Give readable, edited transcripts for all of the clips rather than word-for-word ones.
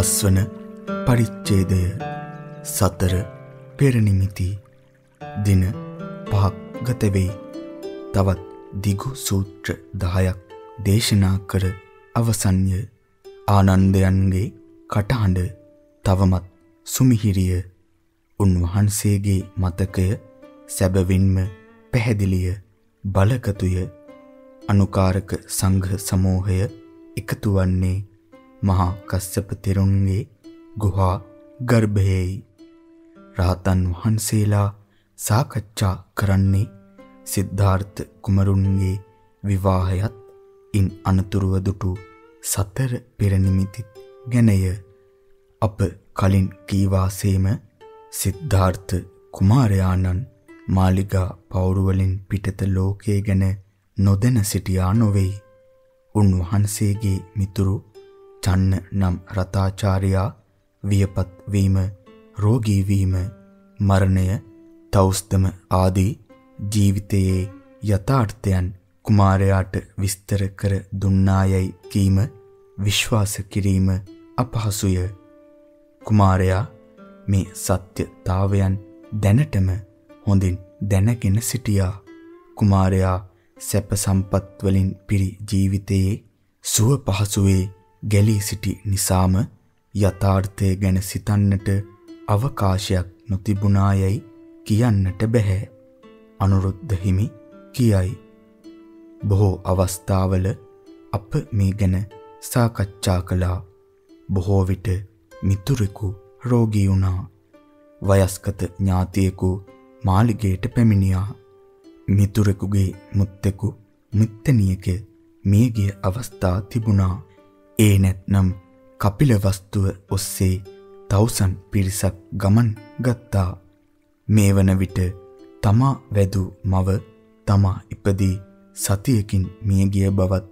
පස්වන පරිච්ඡේදය සතර පෙරනිමිති දින පහක් ගත වෙයි. තවත් දිගු සූත්‍ර 10ක් දේශනා කර අවසන්ය. ආනන්දයන්ගේ කටහඬ තවමත් සුමිහිරිය. උන්වහන්සේගේ මතකය සැබවින්ම පැහැදිලිය, බලගතුය. අනුකාරක සංඝ සමූහය එකතු වන්නේ මහා කස්සප තෙරුන්ගේ ගුහා ගර්භයේයි. රහතන් වහන්සේලා සාකච්ඡා කරන්නේ සිද්ධාර්ථ කුමරුන්ගේ විවාහයත් ඉන් අනතුරුව දුටු සතර පෙරනිමිති ගැනය. අප කලින් කීවාසේම සිද්ධාර්ථ කුමාරයාණන් මාලිගා පවුරුවලින් පිටත ලෝකයේ ගැන නොදැන සිටියා නොවේ. උන්වහන්සේගේ මිතුරු චන්න නම් රතාචාර්යා වියපත් වීම, රෝගී වීම, මරණය, තවුස්තම ආදී ජීවිතයේ යථාර්ථයන් කුමාරයාට විස්තර කර දුන්නායයි කීම විශ්වාස කිරීම අපහසුය. කුමාරයා මේ සත්‍යතාවයන් දැනටම හොඳින් දැනගෙන සිටියා. කුමාරයා සැප සම්පත් වලින් පිරි ජීවිතයේ සුව පහසුවේ ගැලී සිටි නිසාම යථාර්ථය ගැන සිතන්නට අවකාශයක් නොතිබුණායයි කියන්නට බැහැ. අනුරුද්ධ හිමි කියයි. බොහෝ අවස්ථාවල අප මේ ගැන සාකච්ඡා කළා. බොහෝ විට මිතුරෙකු රෝගී වුණා. වයස්ගත ඥාතියෙකු මාළිගයට පැමිණියා. මිතුරෙකුගේ මුත්තෙකු මිත්තණියක මියගිය අවස්ථා තිබුණා. ඒ නැත්නම් කපිලවස්තුව ඔස්සේ තවුසන් පිරිසක් ගමන් ගත්තා. මේ වන විට තමා වැදූ මව තමා ඉපදී සතියකින් මිය ගිය බවත්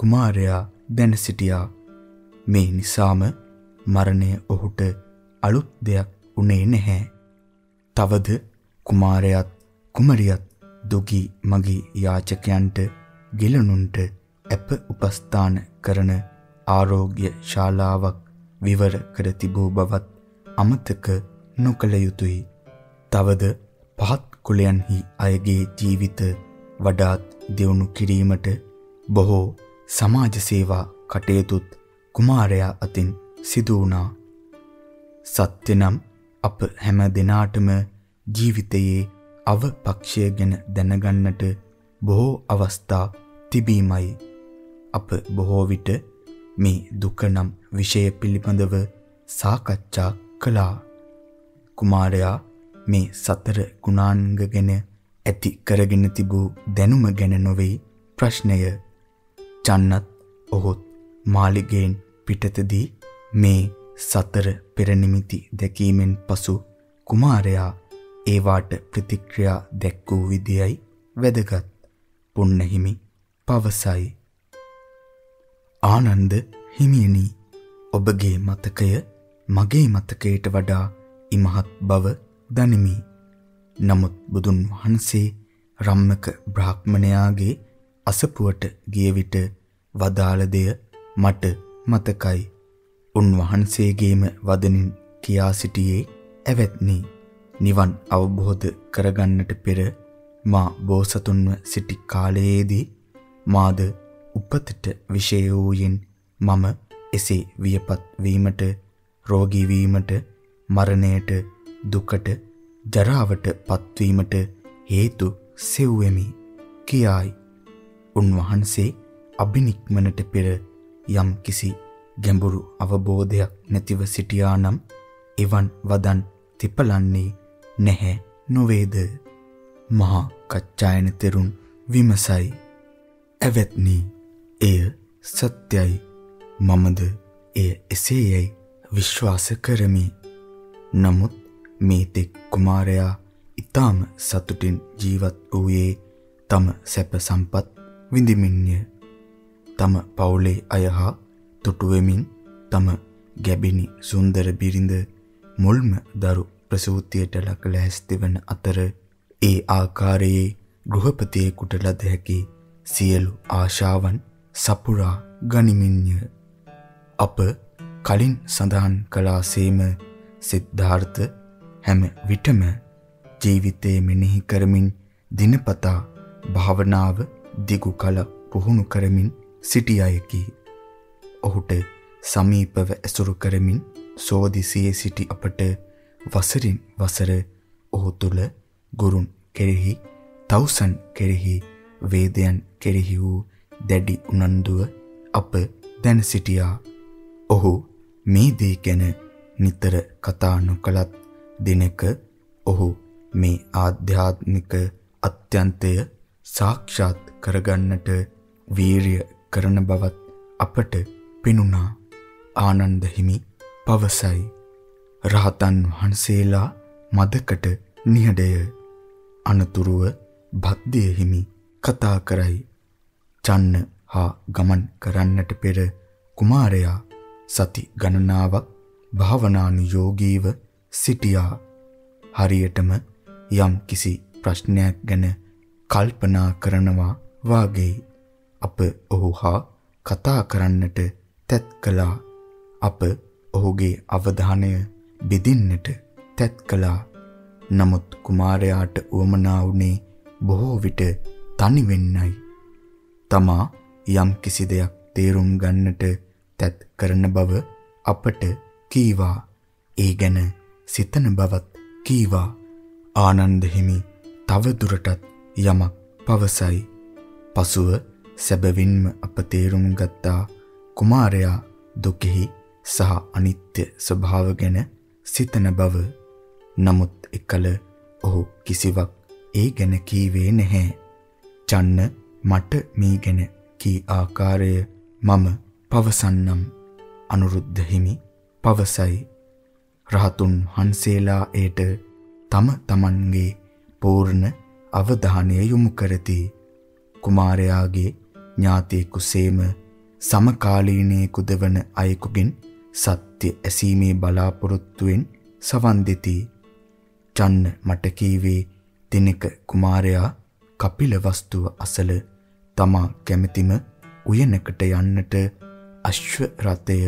කුමාරයා දැන සිටියා. මේ නිසාම මරණය ඔහුට අලුත් දෙයක් වුණේ නැහැ. තවද කුමාරයාත් කුමරියත් දුගී මගී යාචකයන්ට, ගෙලනුන්ට අප උපස්ථාන කරන ආරෝග්‍ය ශාලාවක් විවර කර තිබූ බවත් අමතක නොකළ යුතුයි. තවද පහත් කුලයන්හි අයගේ ජීවිත වඩාත් දියුණු කිරීමට බොහෝ සමාජ සේවා කටයුතුත් කුමාරයා අතින් සිදු වුණා. සත්‍ය නම් අප හැම දිනාටම ජීවිතයේ අවපක්ෂය ගැන දැනගන්නට බොහෝ අවස්ථා තිබීමයි. අප බොහෝ විට මේ දුක නම් විෂය පිළිබඳව සාකච්ඡා කළා. කුමාරයා මේ සතර ගුණාංග ගැන ඇති කරගෙන තිබූ දැනුම ගැන නොවේ ප්‍රශ්නය. චන්නත් ඔහොත් මාළිගයෙන් පිටතදී මේ සතර පෙරනිමිති දැකීමෙන් පසු කුමාරයා ඒවාට ප්‍රතික්‍රියා දැක්වූ විදියයි වැදගත්. පුන්නහිමි පවසයි. ආනන්ද හිමියනි, ඔබගේ මතකය මගේ මතකයට වඩා ඉමහත් බව දනිමි. නමුත් බුදුන් වහන්සේ රම්මක බ්‍රාහ්මණයාගේ අසපුවට ගිය විට වදාළ දෙය මට මතකයි. උන්වහන්සේගේම වදනින් කියා සිටියේ, "ඇවැත්නි, නිවන් අවබෝධ කරගන්නට පෙර මා බෝසතුන්ව සිටි කාලයේදී මාද උපතට විශේෂ වූයෙන් මම එසේ වියපත් වීමට, රෝගී වීමට, මරණයට, දුකට, ජරාවට පත්වීමට හේතු සෙව්වෙමි" කියායි. උන්වහන්සේ අබිනික්මනට පෙර යම් කිසි ගැඹුරු අවබෝධයක් නැතිව සිටියා නම් එවන් වදන් තිපලන්නේ නැහැ නොවේද? මහා කච්චායන තෙරුන් විමසයි. "ඇවැත්නි, එය සත්‍යයි. මමද එය එසේයයි විශ්වාස කරමි. නමුත් මේ තෙක් කුමාරයා ඊටම සතුටින් ජීවත් වූයේ තම සැප සම්පත් විඳිමින්ය. තම පවුලේ අය හා තුටු වෙමින් තම ගැබිනි සුන්දර බිරිඳ මුල්ම දරු ප්‍රසූතියට ලක් ලැස්ති වන අතර ඒ ආකාරයේ ගෘහපතියෙකුට ලද හැකි සියලු ආශාවන් සපුරා ගනිමින්ය. අප කලින් සඳහන් කළා සේම සිද්ධාර්ථ හැම විටම ජීවිතයේ මෙනෙහි කරමින් දිනපතා භාවනාව දිගු කල පුහුණු කරමින් සිටියයකි. ඔහුට සමීපව ඇසුරු කරමින් සෝදිසියේ සිටි අපට වසරින් වසර ඔහු තුල ගුරුන් කෙරෙහි තවුසන් කෙරෙහි වේදයන් කෙරෙහි වූ දැඩි උනන්දුව අප දැන සිටියා. ඔහු මේ දේ ගැන නිතර කතා නොකලත් දිනක ඔහු මේ ආධ්‍යාත්මික අත්‍යන්තය සාක්ෂාත් කරගන්නට වීරිය කරන බවත් අපට පෙනුණා. ආනන්ද හිමි පවසයි, රහතන් වහන්සේලා මදකට නිහඬය. අනතුරුව භද්දිය හිමි කතා කරයි, චන්න හා ගමන් කරන්නට පෙර කුමාරයා සති ගණනාවක් භාවනානුයෝගීව සිටියා. හරියටම යම් කිසි ප්‍රශ්නයක් ගැන කල්පනා කරනවා වාගේ. අප ඔහු හා කතා කරන්නට තැත් කළා. අප ඔහුගේ අවධානය බෙදින්නට තැත් කළා. නමුත් කුමාරයාට උවමනා වුණේ බොහෝ විට තනි වෙන්නයි. තමා යම් කිසි දෙයක් තේරුම් ගන්නට තත් කරන බව අපට කීවා. ඒ ගැන සිතන බවත් කීවා. ආනන්ද හිමි තව දුරටත් යමක් පවසයි. පසුව සැබවින්ම අප තේරුම් ගත්තා කුමාරයා දුකෙහි සහ අනිත්‍ය ස්වභාව ගැන සිතන බව. නමුත් එකල ඔහු කිසිවක් ඒ ගැන කීවේ නැහැ. චන්න මට මේ ගැන කී ආකාරය මම පවසන්නම්. අනුරුද්ධ හිමි පවසයි, රහතුන් වහන්සේලා ඒට තම තමන්ගේ පූර්ණ අවධානය යොමු කරති. කුමාරයාගේ ඥාතියෙකු සේම සමකාලීනයෙකුද වන අයෙකුගෙන් සත්‍ය ඇසීමේ බලාපොරොත්තුවෙන් සවන් දෙති. චන්න මට කීවේ දිනක කුමාරයා කපිල වස්තුව අසල තමා කැමැතිම උයනකට යන්නට අශ්ව රථය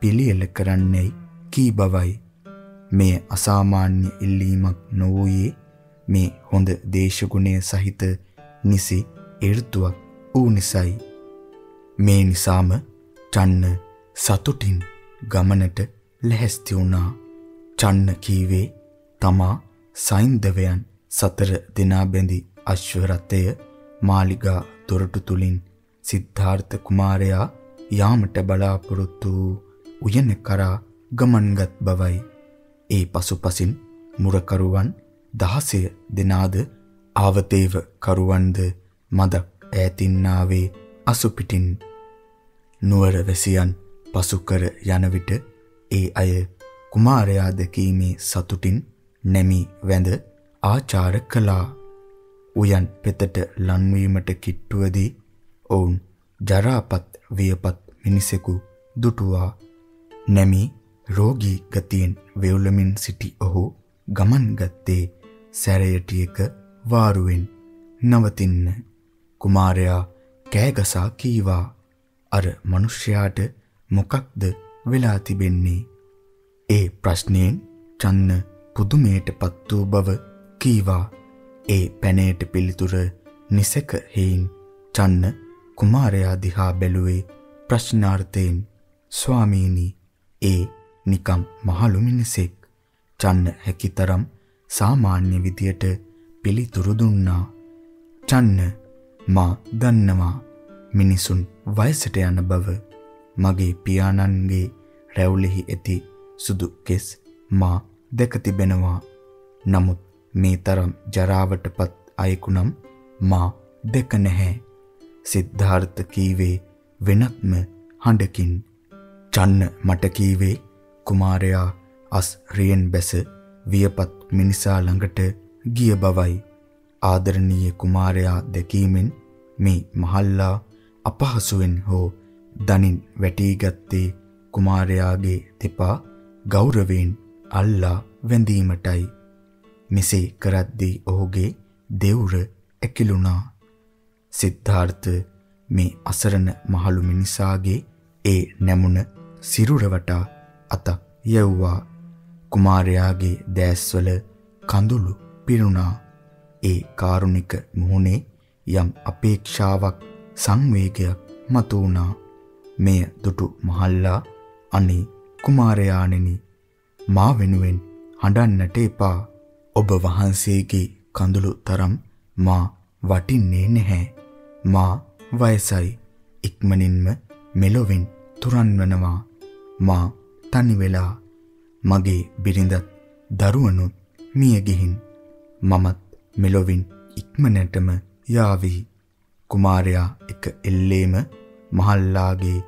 පිළියෙල කරන්නයි කී බවයි. මේ අසාමාන්‍ය ඉල්ලීමක් නොවුයේ මේ හොඳ දේශගුණය සහිත නිසි ඍතුවක් වූ නිසයි. මේ නිසාම චන්න සතුටින් ගමනට ලැහැස්ති වුණා. චන්න කීවේ තමා සයින්දවයන් 4 දෙනා බැඳි අශ්ව රථය මාලිගා දොරටු තුලින් සිද්ධාර්ථ කුමාරයා යාමට බලාපොරොත්තු උයන කරා ගමන්ගත් බවයි. ඒ පසුපසින් මුරකරුවන් 16 දෙනාද ආවතේව කරුවන්ද මදක් ඈතින්නාවේ අසුපිටින් නුවර වැසියන් පසුකර යන විට ඒ අය කුමාරයා දැකීමේ සතුටින් නැමි වැඳ ආචාර කළා. උයන් පෙතට ලන්වීමට කිට්ටුවදී ඔවුන් ජරාපත් වියපත් මිනිසෙකු දුටුවා. නැමි රෝගී ගතියෙන් වේවුලමින් සිටි ඔහු ගමන් ගත්තේ සැරයටියක වාරුවෙන්. නවතින්න කුමාරයා කෑගසා කීවා, අර මිනිසයාට මොකක්ද වෙලා තිබෙන්නේ? ඒ ප්‍රශ්නයෙන් චන්න පුදුමයට පත් වූ බව කීවා. ඒ පැනේට පිළිතුර නිසක හේයින් චන්න කුමාරයා දිහා බැලුවේ ප්‍රශ්නාර්ථයෙන්. ස්වාමීනි, ඒ නිකම් මහලු මිනිසෙක්. චන්න හැකිතරම් සාමාන්‍ය විදියට පිළිතුරු දුන්නා. චන්න, මා දන්නවා මිනිසුන් වයසට යන බව. මගේ පියාණන්ගේ රැවුලෙහි ඇති සුදු කෙස් මා දැක තිබෙනවා. නමුත් මේ තරම් ජරාවටපත් අයෙකු නම් මා දැක නැහැ. සිද්ධාර්ථ කීවේ වෙනත්ම හඬකින්. චන්න මට කීවේ කුමාරයා අස්රියෙන් බැස වියපත් මිනිසා ළඟට ගිය බවයි. ආදරණීය කුමාරයා දැකීමෙන් මේ මහල්ලා අපහසුවෙන් හෝ දනින් වැටී ගත්තේ කුමාරයාගේ දෙපා ගෞරවයෙන් අල්ලා වැඳීමටයි. මෙසේ කරද්දී ඔහුගේ දෙවුර ඇකිලුණා. සිද්ධාර්ථ මේ අසරණ මහලු මිනිසාගේ ඒ නැමුණ සිරුර වටා අතක් යැව්වා. කුමාරයාගේ දැස්වල කඳුළු පිරුණා. ඒ කාරුණික මුහුණේ යම් අපේක්ෂාවක් සංවේගයක් මතු වුණා. මෙය දුටු මහල්ලා, අනේ කුමාරයාණෙනි, මා වෙනුවෙන් හඬන්නට එපා. ඔබ වහන්සේගේ කඳුළු තරම් මා වටින්නේ නැහැ. මා වයසයි, ඉක්මනින්ම මෙලොවෙන් තුරන් වෙනවා. මා තනි වෙලා, මගේ බිරිඳත් දරුවනුත් මිය ගිහින්, මමත් මෙලොවින් ඉක්මනටම යාවි. කුමාරයා එක එල්ලේම මහල්ලාගේ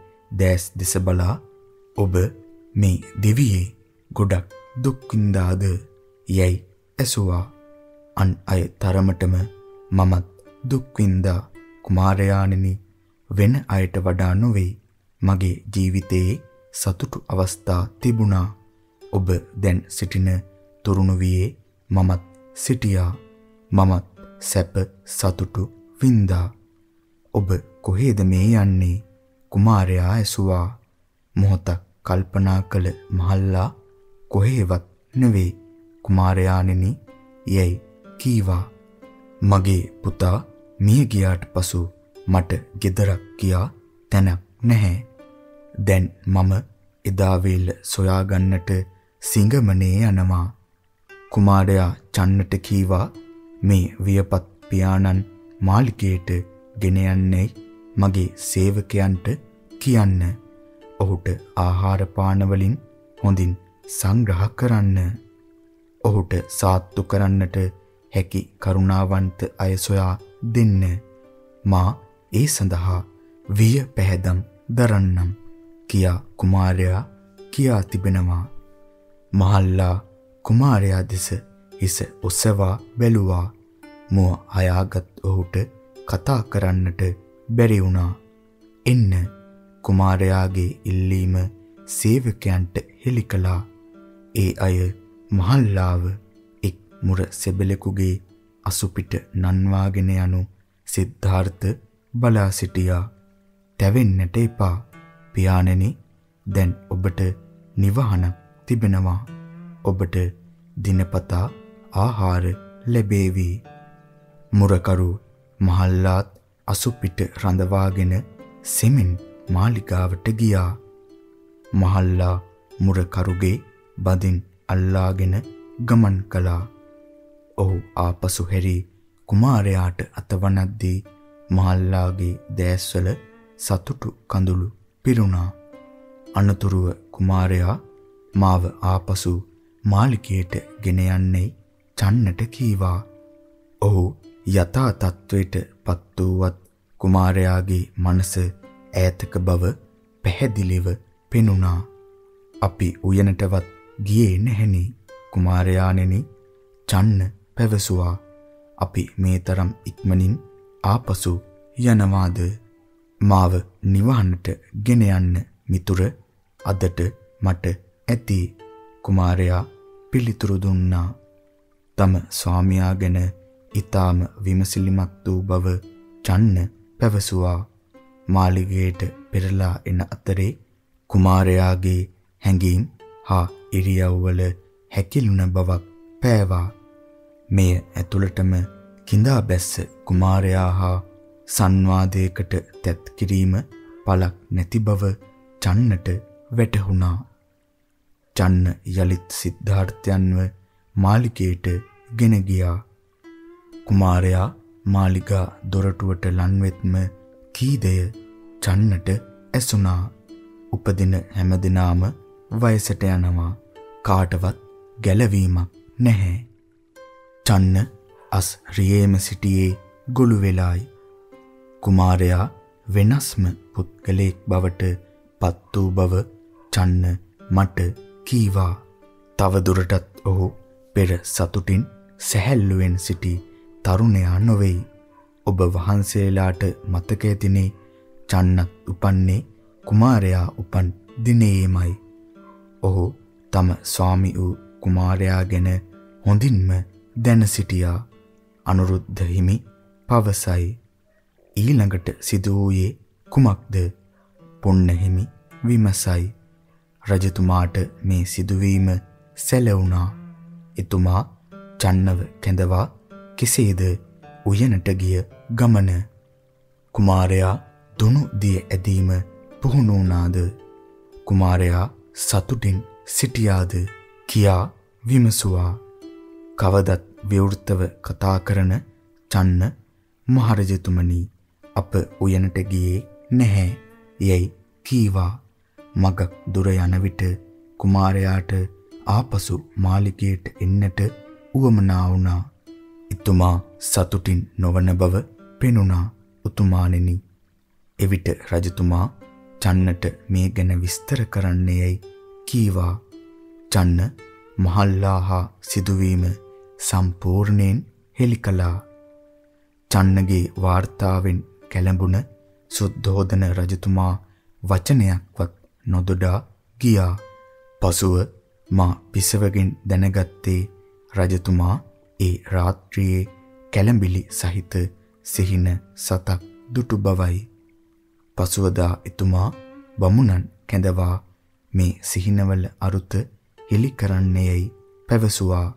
දැස් දෙස බලා, ඔබ මේ දෙවියේ ගොඩක් දුක් විඳාද යයි ඇසුවා. අන් අය තරමටම මමත් දුක් විඳා කුමාරයාණෙනි, වෙන අයට වඩා නොවේ. මගේ ජීවිතයේ සතුටු අවස්ථා තිබුණා. ඔබ දැන් සිටින තරුණ වියේ මමත් සිටියා. මමත් සැප සතුටු වින්දා. ඔබ කොහෙද මේ යන්නේ? කුමාරයා ඇසුවා. මොහොතක් කල්පනා කළ මහල්ලා, කොහෙවත් නෙවේ කුමාරයාණෙනි යයි කීවා. මගේ පුතා මිය ගියාට පසු මට ගෙදරක් කියා තැනක් නැහැ. දැන් මම එදා වේල සොයා ගන්නට සිංගමනේ යනවා. කුමාරයා චන්නට කීවා, මේ වියපත් පියාණන් මාලිකයට ගෙන යන්නේ මගේ සේවකයන්ට කියන්න. ඔහුට ආහාර පාන වලින් හොඳින් සංග්‍රහ කරන්න. ඔහුට සාත්තු කරන්නට හැකි කරුණාවන්ත අය සොයා දෙන්න. මා ඒ සඳහා විය පැහැදම් දරන්නම් කියා කුමාරයා කියා තිබෙනවා. මහල්ලා කුමාරයා දෙස හිස ඔසවා බැලුවා. මුව අයාගත් ඔහුට කතා කරන්නට බැරි වුණා. එන්න කුමාරයාගේ ඉල්ලීම සේවකයන්ට හෙළි කළා. ඒ අය මහල්ලාව එක් මුර සෙබලෙකුගේ අසුපිට නන්වාගෙන යනු සිද්ධාර්ථ බලා සිටියා. තැවෙන්නට එපා පියාණෙනි, දැන් ඔබට නිවහනක් තිබෙනවා. ඔබට දිනපතා ආහාර ලැබේවි. මුරකරු මහල්ලාත් අසුපිට රඳවාගෙන සෙමින් මාලිගාවට ගියා. මහල්ලා මුරකරුගේ බඳින් අල්ලාගෙන ගමන් කළා. ඔහු ආපසු හැරී කුමාරයාට අතවනද්දී මහල්ලාගේ දැස්වල සතුටු කඳුළු පිරුණා. අනතුරුව කුමාරයා මාව ආපසු මාලිකයට ගෙන යන්නේ චන්නට කීවා. ඔහු යථා තත්වයට පත් වූවත් කුමාරයාගේ මනස ඈතක බව පැහැදිලිව පෙනුණා. අපි උයනටවත් ගියේ නැහෙනි කුමාරයාණෙනි, චන්න පැවසුවා. අපි මේ තරම් ඉක්මනින් ආපසු යනවාද? මාව නිවහනට ගෙන යන්න මිතුර අදට මට ඇති. කුමාරයා පිළිතුරු දුන්නා. තම ස්වාමියා ගැන ඊටාම විමසිලිමත් වූ බව චන්න පැවසුවා. මාලිගයට පෙරලා එන අතරේ කුමාරයාගේ හැඟීම් හා ඉරියව්වල හැකිලුණ බවක් පෑවා. මෙය ඇතුළටම කිඳා බැස්ස කුමාරයා හා සංවාදයකට තැත් කිරීම පළක් නැති බව චන්නට වැටහුණා. චන්න යලිත් සිද්ධාර්ථයන්ව මාලිකයට ගෙන ගියා. කුමාරයා මාලිකා දොරටුවට ලන්වෙත්ම කීදය චන්නට ඇසුණා. උපදින හැමදිනාම වයසට යනවා. කාටවත් ගැලවීමක් නැහැ. චන්න අස් රියේම සිටියේ ගොළු වෙලායි. කුමාරයා වෙනස්ම පුද්ගලයෙක් බවට පත් වූ බව චන්න මට කීවා. තවදුරටත් ඔහු පෙර සතුටින් සැහැල්ලුවෙන් සිටි තරුණයා නොවේයි. ඔබ වහන්සේලාට මතක ඇතිනේ, චන්නත් උපන්නේ කුමාරයා උපන් දිනේමයි. ඔහු තම ස්වාමි වූ කුමාරයා ගැන හොඳින්ම දැන සිටියා. අනුරුද්ධ හිමි පවසයි. ඊළඟට සිදු වූයේ කුමක්ද? පොන්න හිමි විමසයි. රජතුමාට මේ සිදුවීම සැලවුණා. එතුමා ජන්නව කැඳවා කෙසේද උයනට ගිය ගමන. කුමාරයා දුනු දිය ඇදීම පුහුණු වුණාද? කුමාරයා සතුටින් සිටියාද කියා විමසුවා. කවදත් විවෘතව කතා කරන චන්න මහරජතුමනි, අප උයනට ගියේ නැහැ යයි කීවා. මගක් දුර යන විට කුමාරයාට ආපසු මාලිගයට එන්නට උවමනා වුණා. එතුමා සතුටින් නොවන බව පෙනුණා. උතුමාණෙනි, එවිට රජතුමා චන්නට මේ ගැන විස්තර කරන්නේයි කීවා. චන්න මහල්ලා හා සිදුවීම සම්පූර්ණයෙන් හෙළිකළා. චන්නගේ වාර්තාවෙන් කැළඹුණ සුද්ධෝදන රජතුමා වචනයක්වත් නොදොඩා ගියා. පසුව මා පිසවගෙන් දැනගත්තේ රජතුමා ඒ රාත්‍රියේ කැළඹිලි සහිත සිහින සතක් දුටු බවයි. පසුවදා එතුමා බමුණන් කැඳවා මේ සිහිනවල අරුත හෙළි කරන්නේයි පැවසුවා.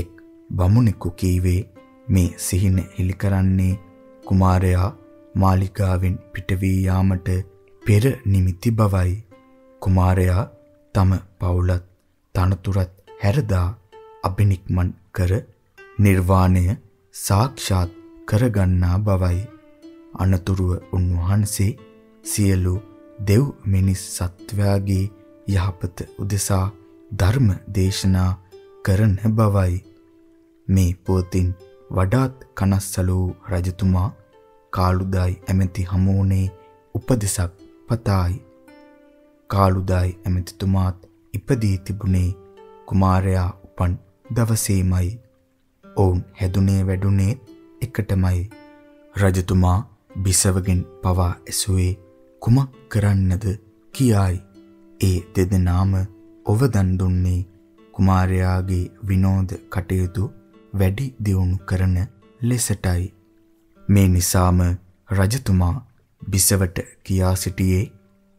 එක් බමුණෙකු කීවේ මේ සිහින හෙළි කරන්නේ කුමාරයා මාලිකාවෙන් පිටවී යාමට පෙර නිමිති බවයි. කුමාරයා තම පවුලත් තනතුරත් හැරදා අබිනික්මන් කර නිර්වාණය සාක්ෂාත් කරගන්නා බවයි. අනතුරුව උන්වහන්සේ සියලු දෙව් මිනිස් සත්වයාගේ යහපත උදෙසා ධර්ම දේශනා කරන බවයි. මේ පොතින් වඩාත් කනස්සලු රජතුමා කාළුදායි ඇමති හමුවනේ උපදෙසක් පතායි. කාළුදායි ඇමතිතුමාත් ඉපදී තිබුණේ කුමාරයා උපන් දවසේමයි. ඔවුන් හැදුනේ වැඩුනේ එකටමයි. රජතුමා බිසවගෙන් පවා ඇසුවේ කුමක් කරන්නද කියායි. ඒ දෙදෙනාම ඔවදන් දුන්නේ කුමාරයාගේ විනෝද කටයුතු වැඩි දියුණු කරන ලෙසටයි. මේ නිසාම රජතුමා බිසවට කියා සිටියේ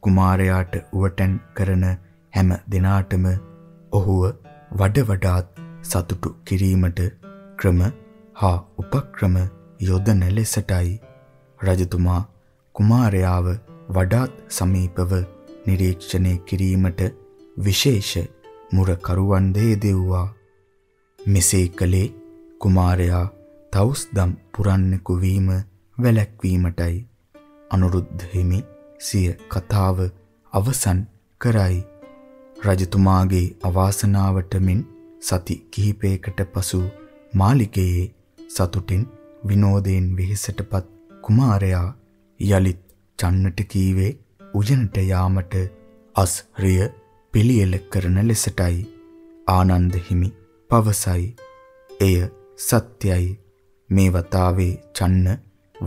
කුමාරයාට උවටන් කරන හැම දිනාටම ඔහුව වඩ වඩාත් සතුටු කිරීමට ක්‍රම හා උපක්‍රම යොදන ලෙසටයි. රජතුමා කුමාරයාව වඩාත් සමීපව නිරීක්ෂණය කිරීමට විශේෂ මුරකරුවන් දෙදෙව්වා. මෙසේ කලේ කුමාරයා තවුස්දම් පුරන්නෙකු වීම වැළැක්වීමටයි. අනුරුද්ධ හිමි සිය කතාව අවසන් කරයි. රජතුමාගේ අවාසනාවට මෙන් සති කිහිපයකට පසු මාලිගයේ සතුටින් විනෝදයෙන් වෙහෙසටපත් කුමාරයා යලිත් චන්නට කීවේ උයනට යාමට අස්රිය පිළියෙල කරන ලෙසටයි. ආනන්ද හිමි පවසයි. එය සත්‍යයි. මේ වතාවේ චන්න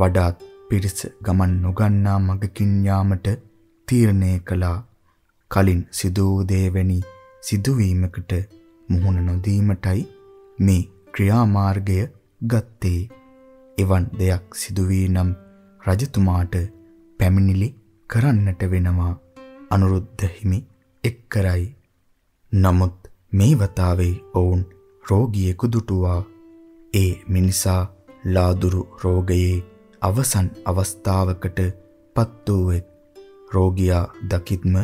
වඩාත් පිරිස ගමන් නොගන්නා මගකින් යාමට තීරණය කළා. කලින් සිදු වූ දෙවැනි සිදුවීමකට මුහුණ නොදීමටයි මේ ක්‍රියාමාර්ගය ගත්තේ. එවන් දෙයක් සිදු වී නම් රජතුමාට පැමිණිලි කරන්නට වෙනවා. අනුරුද්ධ හිමි එක් කරයි. නමුත් මේ වතාවේ ඔවුන් රෝගියෙකු දුටුවා. ඒ මිනිසා ලාදුරු රෝගයේ අවසන් අවස්ථාවකට පත් වූ රෝගියා දකිත්ම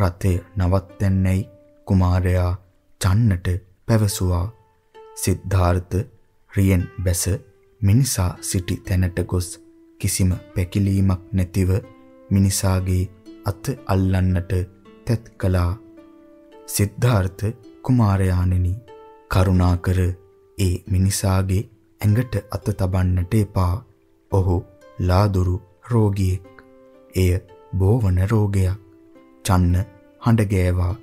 රතේ නවත්තන්නේයි කුමාරයා චන්නට පැවසුවා. සිද්ධාර්ථ රියෙන් බැස මිනිසා සිටි තැනට ගොස් කිසිම පැකිලීමක් නැතිව මිනිසාගේ අත අල්ලන්නට තැත් කළා. සිද්ධාර්ථ කුමාරයාණෙනි, කරුණාකර ඒ මිනිසාගේ ඇඟට අත තබන්නට එපා. ඔහු ලාදුරු රෝගියෙක්. එය බෝවන රෝගයක්. චන්න හඬ ගෑවා.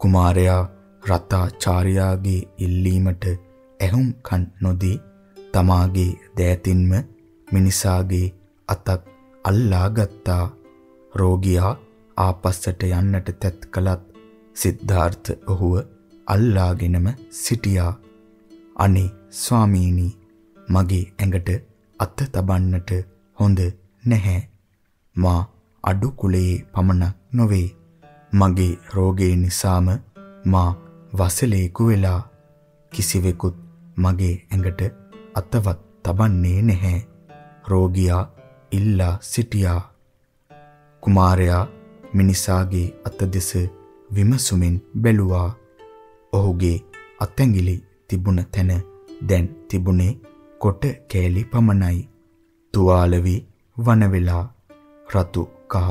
කුමාරයා රතාචාර්යාගේ ඉල්ලීමට ඇහුම් කන් නොදී තමාගේ දෑතින්ම මිනිසාගේ අතක් අල්ලා ගත්තා. රෝගියා ආපස්සට යන්නට තැත් කළත් සිද්ධාර්ථ ඔහුව අල්ලාගෙනම සිටියා. අනේ ස්වාමීනි, මගේ ඇඟට අත තබන්නට හොඳ නැහැ. මා අඩු කුලයේ පමණක් නොවේ, මගේ රෝගේ නිසාම මා වසලේකු වෙලා කිසිවෙකුත් මගේ ඇඟට අතවත් තබන්නේ නැහැ. රෝගියා ඉල්ලා සිටියා. කුමාරයා මිනිසාගේ අතදෙස විමසුමින් බැලුවා. ඔහුගේ අතැඟිලි තිබුණ තැන දැන් තිබුණේ කොට කෑලි පමණයි. තුවාලවි වනවෙලා රතු කහ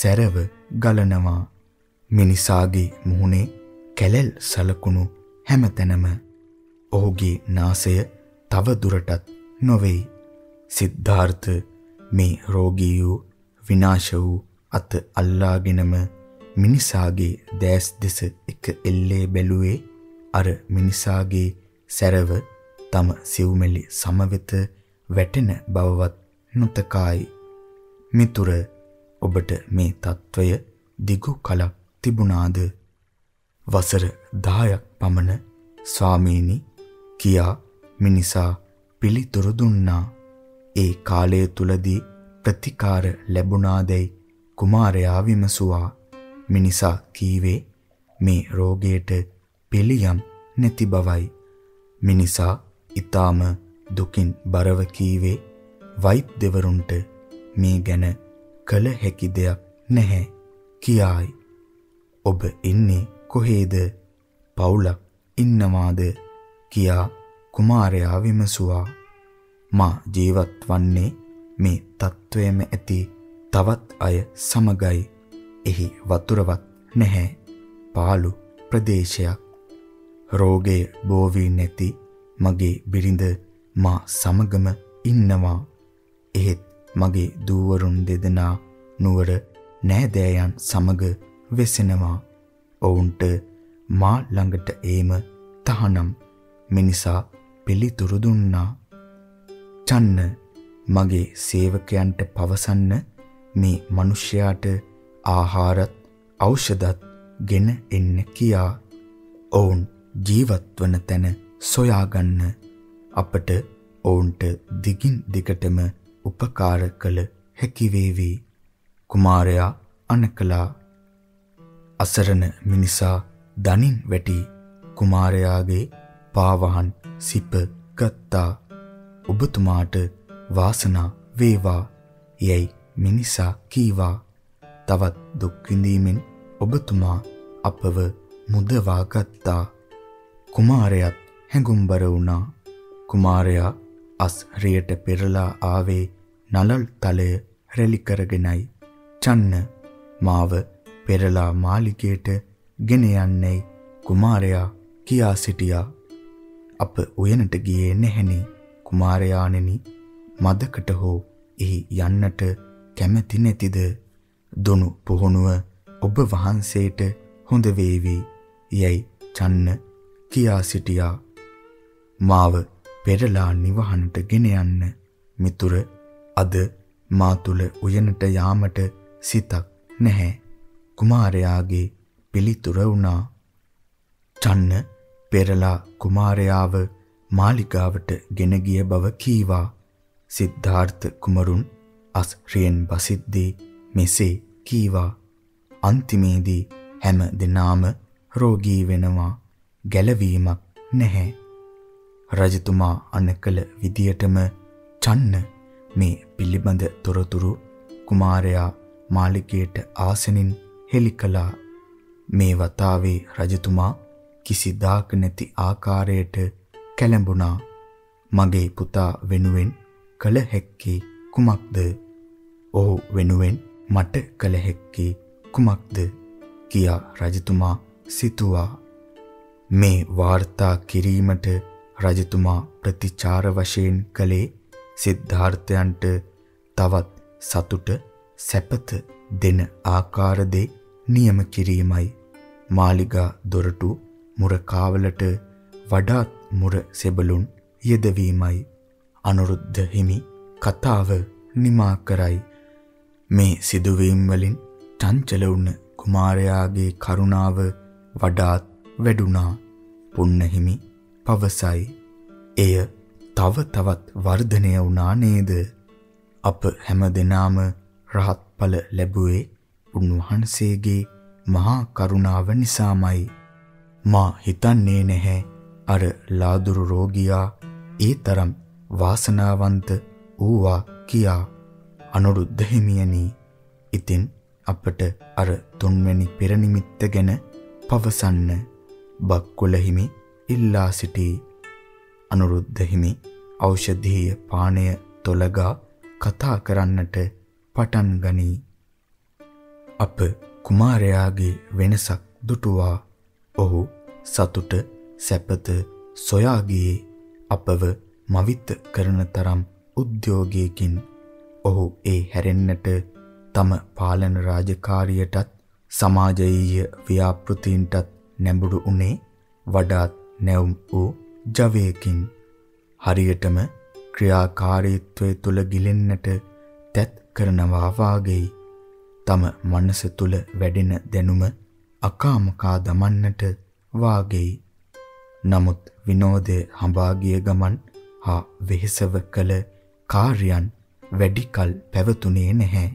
සැරව ගලනවා. මිනිසාගේ මුහුණේ කැලල් සලකුණු හැමතැනම. ඔහුගේ නාසය තව දුරටත් නොවේ. සිද්ධාර්ථ මේ රෝගියෝ විනාශ වූ අත අල්ලාගෙනම මිනිසාගේ දැස් දෙස එක එල්ලේ බැලුවේ. අර මිනිසාගේ සැරව තම සිව්මෙලි සමවෙත වැටෙන බවවත් නොතකායි. මිතුර, ඔබට මේ තත්වය දිගු කලක් තිබුණාද? වසර 10ක් පමණ ස්වාමීනි කියා මිනිසා පිළිතුරු දුන්නා. ඒ කාලය තුලදී ප්‍රතිකාර ලැබුණාදැයි කුමාරයා විමසුවා. මිනිසා කීවේ මේ රෝගයට පිළියම් නැති බවයි. මිනිසා ඊටාම දුකින් බරව කීවේ වෛද්‍යවරුන්ට මේ ගැන කල හැකි දෙයක් නැහැ කියායි. ඔබ ඉන්නේ කොහේද? පවුලක් ඉන්නවාද? කියා කුමාරයා විමසුවා. මා ජීවත් වන්නේ මේ තත්වයේම ඇති තවත් අය සමගයි. එහි වතුරවත් නැහැ. පාළු ප්‍රදේශයක්. රෝගයේ බෝවී නැති මගේ බිරිඳ මා සමගම ඉන්නවා. එහෙත් මගේ දූවරුන් දෙදෙනා නුවර නෑදෑයන් සමග වෙසෙනවා. ඔවුන්ට මා ළඟට ඒම තහනම්. මිනිසා පිළිතුරු දුන්නා. චන්න, මගේ සේවකයන්ට පවසන්න මේ මිනිසයාට ආහාරත් ඖෂධත් ගෙන එන්න කියා. ඔවුන් ජීවත් වන තැන සොයා ගන්න. අපට ඔවුන්ට දිගින් දිගටම උපකාර කළ හැකි වේවි. කුමාරයා අනකලා. අසරණ මිනිසා දනින් වැටි කුමාරයාගේ පාවහන් සිප ගත්තා. ඔබතුමාට වාසනා වේවා යයි මිනිසා කීවා. තවත් දුක් විඳීමෙන් ඔබතුමා අපව මුදවා ගත්තා. කුමාරයාත් හැඟුම්බර වුණා. කුමාරයා අස්රියට පෙරලා ආවේ නළල් තලය රැලි කරගෙනයි. චන්න, මාව පෙරලා මාලිගයට ගෙන යන්නේ කුමාරයා කියා සිටියා. අප උයනට ගියේ නැහෙනි කුමාරයාණෙනි. මදකට හෝ එහි යන්නට කැමැති නැතිද? දොනු පුහුණුව ඔබ වහන්සේට හොඳ වේවි යයි චන්න කියා සිටියා. මාව පෙරලා නිවහනට ගෙන යන්න. මිතුර, අද මා තුල උයනට යාමට සිතක් නැහැ. කුමාරයාගේ පිළිතුර වුණා. චන්න පෙරලා කුමාරයාව මාලිගාවට ගෙන ගිය බව කීවා. සිද්ධාර්ථ කුමරුන් අස්රියෙන් බසිද්දී මෙසේ කීවා. අන්තිමේදී හැම දිනාම රෝගී වෙනවා. ගැලවීමක් නැහැ. රජතුමා අනකල විදියටම චන්න මේ පිළිබඳ තොරතුරු කුමාරයා මාලිගයට ආසනින් හෙළි කළා. මේ වතාවේ රජතුමා කිසිදාක නැති ආකාරයට කැළඹුණා. මගේ පුතා වෙනුවෙන් කළ හැක්කේ කුමක්ද? ඔහු වෙනුවෙන් මට කළ හැක්කේ කුමක්ද? කියා රජතුමා සිතුවා. මේ වාර්තා කිරීමට රජතුමා ප්‍රතිචාර වශයෙන් කළේ සිද්ධාර්ථයන්ට තවත් සතුට සැපත දෙන ආකාර දෙ නියම කිරීමයි. මාලිගා දොරටු මුරකාවලට වඩාත් මුර සෙබළුන් යෙදවීමයි. අනුරුද්ධ හිමි කතාව නිමා කරයි. මේ සිදුවීම් වලින් චංචල වුණ කුමාරයාගේ කරුණාව වඩාත් වැඩුණා. පුන්නහිමි පවසයි. එය තව තවත් වර්ධනය වුණා නේද? අප හැමදෙනාම රහත්ඵල ලැබුවේ උන්වහන්සේගේ මහා කරුණාව නිසාමයි. මා හිතන්නේ නැහැ අර ලාදුරු රෝගියා ඒ තරම් වාසනාවන්ත වූවා කියා. අනුරුද්ධ හිමියනි, ඉතින් අපට අර තුන්වැනි පෙරනිමිත්ත ගැන පවසන්න. බක්කුල හිමි ඉල්ලා සිටී. අනුරුද්ධ හිමි ඖෂධීය පානය තොලගා කතා කරන්නට පටන් ගනී. අප කුමාරයාගේ වෙනසක් දුටුවා. ඔහු සතුට සැපත සොයාගේ. අපව මවිත කරන තරම් උද්‍යෝගයකින් ඔහු ඒ හැරෙන්නට තම පාලන රාජකාරියටත් සමාජීය ව්‍යාපෘතීන්ටත් නැඹුරු උනේ වඩාත් නැවුම් වූ ජවයකින්. හරියටම ක්‍රියාකාරීත්වය තුළ ගිලෙන්නට තැත් කරනවා වාගේ. තම මනස තුල වැඩෙන දැනුම අකාමකා දමන්නට වාගේ. නමුත් විනෝදයේ හඹා ගිය ගමන් හා වෙහෙසව කළ කාර්යයන් වැඩිකල් පැවතුනේ නැහැ.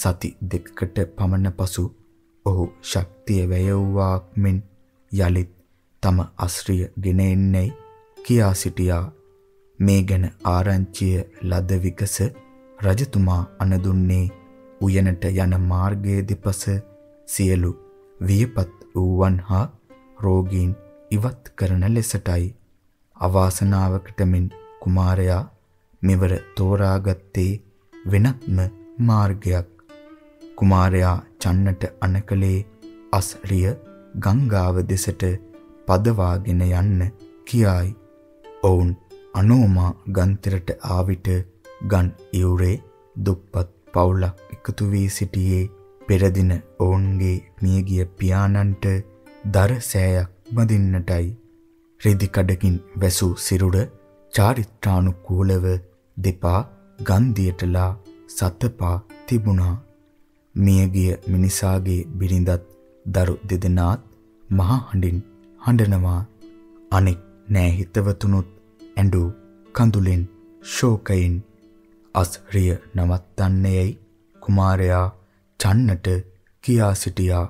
සති දෙකකට පමණ පසු ඔහු ශක්තිය වැයවුවාක් මෙන් යලිත් තම අශ්‍රිය ගෙන එන්නේ කියා සිටියා. මේ ගැන ආරංචිය ලද විගස රජතුමා අනදුන්නේ උයනට යන මාර්ගයේ දෙපස සියලු වියපත් වූවන් හා රෝගීන් ඉවත් කරන ලෙසටයි. අවාසනාවකට මෙන් කුමාරයා මෙවර තෝරාගත්තේ වෙනත්ම මාර්ගයක්. කුමාරයා චන්නට අනකලේ අස්රිය ගංගාව දෙසට පදවාගෙන යන්න කියායි. ඔවුන් අනෝමා ගන්තරට ආවිට ගන් ඉවුරේ දුප්පත් පවුලක් එකතු වී සිටියේ. පෙරදින ඔවුන්ගේ මියගිය පියාණන්ට දර සෑයක් බඳින්නටයි. රෙදි කඩකින් වැසූ සිරුර චාරිත්‍රානුකූලව දෙපා ගන්ධයටලා සතපා තිබුණා. මියගිය මිනිසාගේ බිරිඳත් දරු දෙදෙනාත් මහා හඬින් හඬනවා. අනෙක් නෑහිතවතුනුත් ඇඬු කඳුලෙන් ශෝකයෙන් අස්රිය නවත්තන්නේයි කුමාරයා චන්නට කියා සිටියා.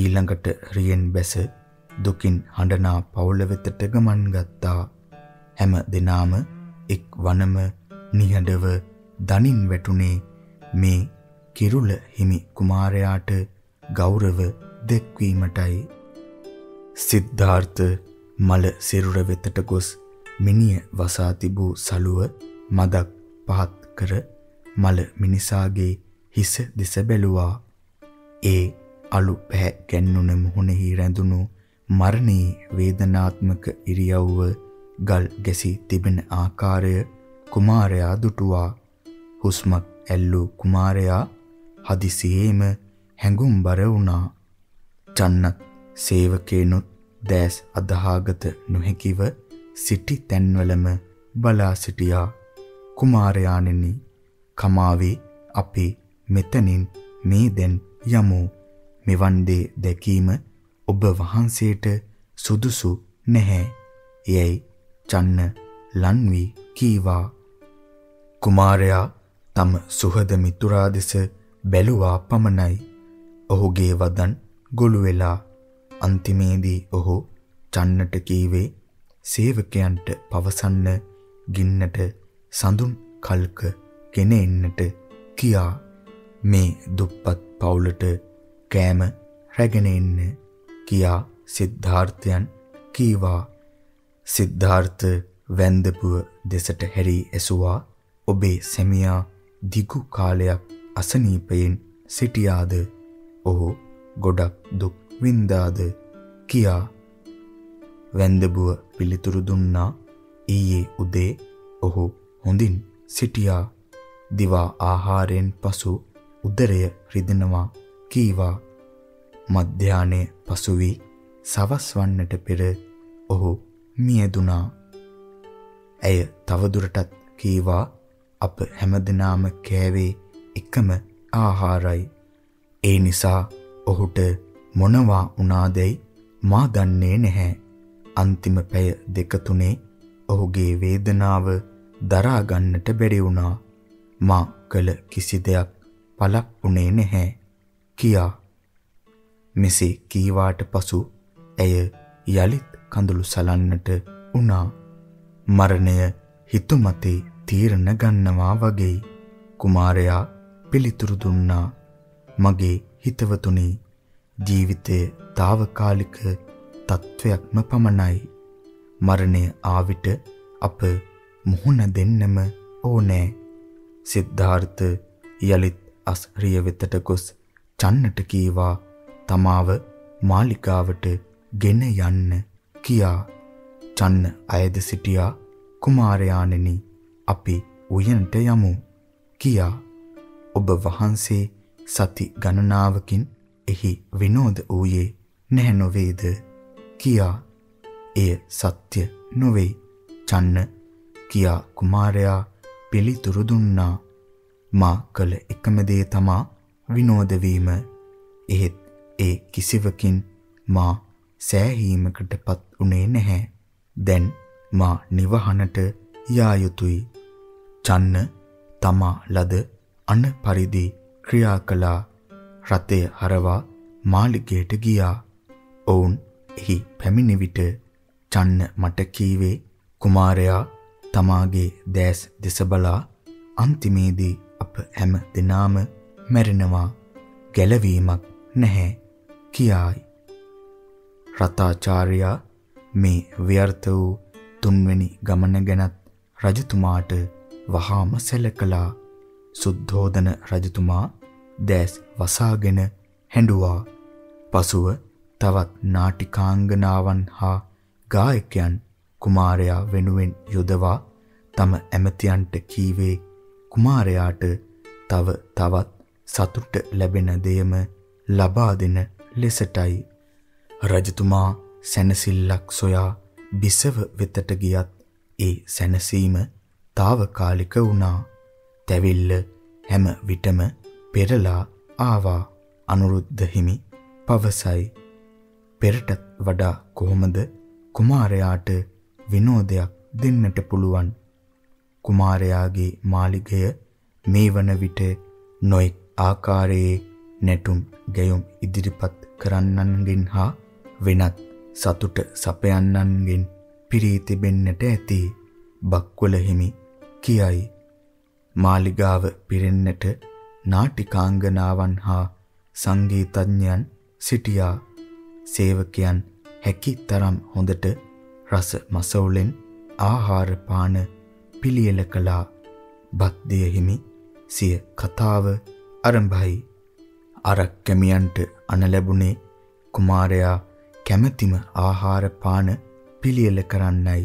ඊළඟට රියෙන් බැස දුකින් හඬනා පවුල වෙතට ගමන් ගත්තා. හැම දිනම එක් වනම නිහඬව දනින් වැටුනේ මේ කිරුල හිමි කුමාරයාට ගෞරව දෙක්වීමටයි. සිද්ධාර්ථ මල සිරුර වෙතට ගොස් මිනිය වසා තිබූ සලුව මදක් පහත් කර මල මිනිසාගේ හිස දෙස බැලුවා. ඒ අලු පැහැ ගැන්නුන මුහුණෙහි රැඳුණු මරණී වේදනාත්මක ඉරියව්ව ගල් ගැසී තිබෙන ආකාරය කුමාරයා දුටුවා. හුස්මක් ඇල්ලූ කුමාරයා හදිසියේම හැඟුම්බර වුණා. චන්නත් සේවකේනොත් දැස් අදහාගත නොහැකිව සිටි තැන්වලම බලා සිටියා. කුමාරයාණෙනි, කමාවේ අපි මෙතනින් මේ දැන් යමු. මෙවන් දේ දැකීම ඔබ වහන්සේට සුදුසු නැහැ යයි චන්න ලන්වි කීවා. කුමාරයා තම සුහද මිතුරා දෙස බැලුවා පමණයි. ඔහුගේ වදන් ගොළු වෙලා. අන්තිමේදී ඔහු චන්නට කීවේ සේවකයන්ට පවසන්න ගින්නට සඳුන් කල්ක ගෙන එන්නට කියා. මේ දුප්පත් පවුලට කෑම රැගෙන එන්න කියා සිද්ධාර්ථයන් කීවා. සිද්ධාර්ථ වැන්දපුව දෙසට හැරී ඇසුවා. ඔබේ සැමියා දිගු කාලයක් අසනීපයෙන් සිටියාද? ඔහු ගොඩක් දුක් වින්දාද කියා. වැන්දපුව පිළිතුරු දුන්නා. ඊයේ උදේ ඔහු හොඳින් සිටියා. දිවා ආහාරයෙන් පසු උදරය රිදෙනවා කීවා. මධ්‍යාහ්නයේ පසු වී සවස් වන්නට පෙර ඔහු මියදුනා. ඇය තවදුරටත් කීවා, අප හැමදෙනාම කෑවේ එකම ආහාරයි. ඒ නිසා ඔහුට මොනවා වුණාදයි මා දන්නේ නැහැ. අන්තිම පැය දෙක තුනේ ඔහුගේ වේදනාව දරා ගන්නට බැරි වුණා. මා කළ කිසි දෙයක් පළක් වුණේ නැහැ කියා. මෙසේ කීවාට පසු ඇය යලිත් කඳුළු සලන්නට වුණා. මරණය හිතුමතේ තීරණ ගන්නවා වගේ කුමාරයා පිළිතුරු දුන්නා. මගේ හිතවතුනි, ජීවිතය తాවකාලික තත්වයක්ම පමණයි. මරණය ආවිට අප මුහුණ දෙන්නම ඕනේ. සිද්ධාර්ථ යලිත් අස්රිය වෙතට ගොස් චන්නට කීවා තමාව මාලිකාවට ගෙන යන්න කියා. චන්න අයද සිටියා. කුමාරයාණෙනි, අපි උයනට යමු කියා. ඔබ වහන්සේ සති ගණනාවකින් එහි විනෝද වූයේ නැහැ නොවේද කියා. එය සත්‍ය නොවේ චන්න කියා කුමාරයා පිළිතුරු දුන්නා. මා කළ එකම දේ තමා විනෝද වීම. එහෙත් ඒ කිසිවකින් මා සෑහීමකටපත් උනේ නැහැ. දැන් මා නිවහනට යා යුතුයි. චන්න තමා ලද අන පරිදි ක්‍රියා කළා. රතය හරවා මාලිගයට ගියා. ඔවුන් එහි පැමිණි විට චන්න මට කීවේ, කුමාරයා තමාගේ දැස් දෙස බලා අන්තිමේදී අප හැම දිනාම මැරෙනවා, ගැලවීමක් නැහැ කියායි. රතාචාර්යා මේ ව්‍යර්ථ වූ තුන්වෙනි ගමන ගැනත් රජතුමාට වහාම සැලකලා. සුද්ධෝදන රජතුමා දැස් වසාගෙන හැඬුවා. පසුව තවත් නාටිකාංගනාවන් හා ගායකයන් කුමාරයා වෙනුවෙන් යොදවා තම ඇමතියන්ට කීවේ, කුමාරයාට තවත් සතුට ලැබෙන දෙයම ලබා දෙන ලෙසටයි. රජතුමා සැනසෙල්ලක් සොයා බිසව වෙතට ගියත් ඒ සැනසීම తాවකාලික වුණා. තැවිල්ල හැම විටම පෙරලා ආවා. අනුරුද්ධ හිමි පවසයි, පෙරට වඩා කොහොමද කුමාරයාට විනෝදයක් දෙන්නට පුළුවන්? කුමාරයාගේ මාලිගය මේ වන විට නොයෙක් ආකාරයේ නැටුම් ගැයුම් ඉදිරිපත් කරන්නන්ගෙන් හා වෙනත් සතුට සපයන්නන්ගෙන් පිරී තිබෙන්නට ඇති. බක්කොළ හිමි කියයි, මාලිගාව පිරෙන්නට නාටිකාංගනාවන් හා සංගීතඥයන් සිටියා. සේවකයන් හැකි තරම් හොඳට රස මසවුලෙන් ආහාර පාන පිළියෙල කළා. බද්දේ හිමි සිය කතාව ආරම්භයි. අරක් කැමියන්ට අණ ලැබුණේ කුමාරයා කැමැතිම ආහාර පාන පිළියෙල කරන්නයි.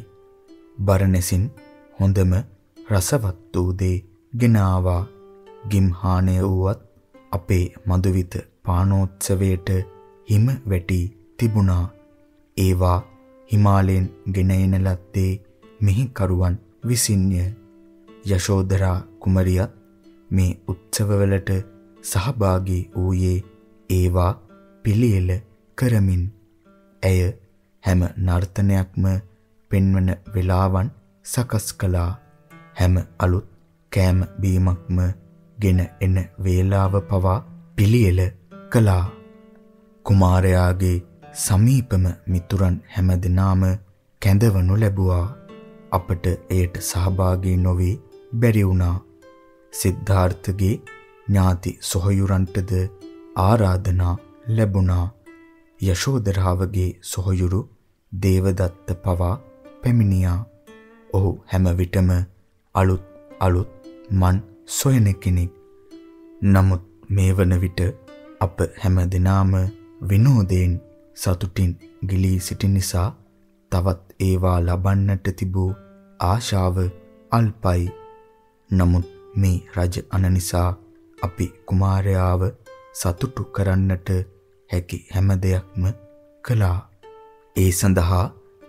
බරණැසින් හොඳම රසවත් වූ දේ ගෙනාවා. ගිම්හානය වූවත් අපේ මදුවිත පානෝත්සවයට හිම වැටි තිබුණා. ඒවා හිමාලයෙන් ගෙන එන ලද්දේ මිහිකරුවන් විසින්ය. යශෝදරා කුමරියත් මේ උත්සවවලට සහභාගී වූයේ ඒවා පිළියෙල කරමින්. ඇය හැම නර්තනයක්ම පෙන්වන වේලාවන් සකස් කළා. හැම අලුත් කෑම බීමක්ම ගෙන එන වේලාව පවා පිළියෙල කළා. කුමාරයාගේ සමීපම මිතුරන් හැමදෙනාම කැඳවනු ලැබුවා. අපට එයට සහභාගී නොවී බැරි වුණා. සිද්ධාර්ථගේ ඥාති සොහොයුරන්ටද ආරාධනා ලැබුණා. යශෝදරාවගේ සොහොයුරු දේවදත්ත පවා පැමිණියා. ඔහු හැම විටම අලුත් මන් සොයන කෙනෙක්. නමුත් මේ වන විට අප හැම දිනාම විනෝදයෙන් සතුටින් ගිලී සිටි නිසා තවත් ඒවා ලබන්නට තිබූ ආශාව අල්පයි. නමුත් මේ රජ අණ නිසා අපි කුමාරයාව සතුටු කරන්නට හැකි හැම දෙයක්ම කළා. ඒ සඳහා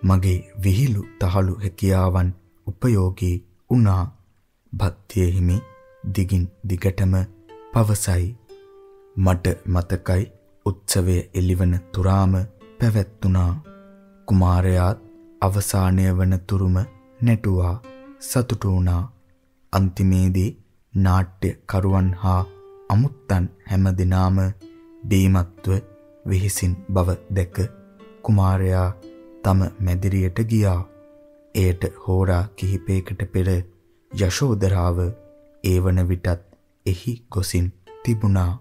මගේ විහිළු තහළු හැකියාවන් උපයෝගී වුණා. භක්තිය හිමි දිගින් දිගටම පවසයි, මට මතකයි උත්සවය එළිවන තුරාම පැවැත්ුණා. කුමාරයාත් අවසානය වන තුරුම නැටුවා, සතුටු වුණා. අන්තිමේදී නාට්‍ය කරුවන් හා අමුත්තන් හැමදෙනාම දීමත්ව විහිසින් බව දැක කුමාරයා තම මැදිරියට ගියා. එයට හෝරා කිහිපයකට පෙර යශෝදරාව ඒවන විටත් එහි ගොසින් තිබුණා.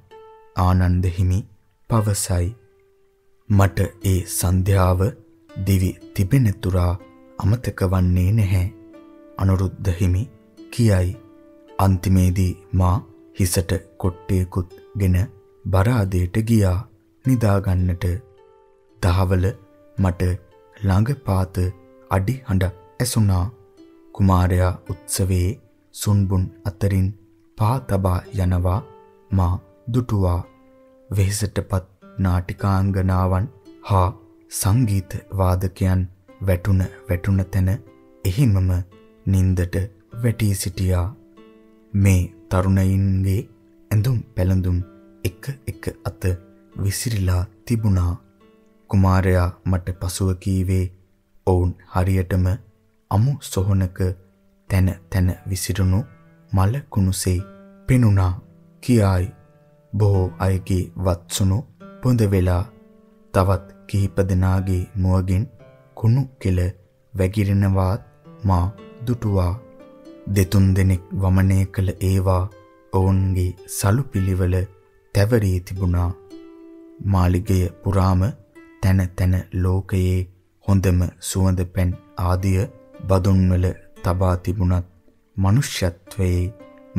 ආනන්ද හිමි පවසයි, මට ඒ සන්ධ්‍යාව දිවි තිබෙන තුරා අමතක වන්නේ නැහැ. අනුරුද්ධ හිමි කියයි, අන්තිමේදී මා හිසට කොට්ටේකුත් ගෙන බරාදයට ගියා නිදාගන්නට. දහවල මට ළඟපාත අඩි හඬක් ඇසුණා. කුමාරයා උත්සවයේ සුන්බුන් අතරින් පා තබා යනවා මා දුටුවා. වෙහෙසටපත් නාටිකාංගනාවන් හා සංගීත වාදකයන් වැටුණ තැන එහිමම නින්දට වැටී සිටියා. මේ තරුණයින්ගේ ඇඳුම් පැළඳුම් එක එක අත විසිරිලා තිබුණා. කුමාරයා මට පසුව කීවේ, ඔවුන් හරියටම අමු සොහනක තැන තැන විසිරුණු මල කුණුසේ පෙනුණා කියායි. බොහෝ අයගේ වත්සුණු පොඳ වෙලා තවත් කිහිප දෙනාගේ මුවගින් කුණු කෙල වැගිරෙනවාත් මා දුටුවා. දෙතුන් දෙනෙක් වමනය කළ ඒවා ඔවුන්ගේ සලු පිළිවල තැවරී තිබුණා. මාලිගය පුරාම තැන තැන ලෝකයේ හොඳම සුවඳ පැන් ආදිය බදුන්වල තබා තිබුණත් මනුෂ්‍යත්වයේ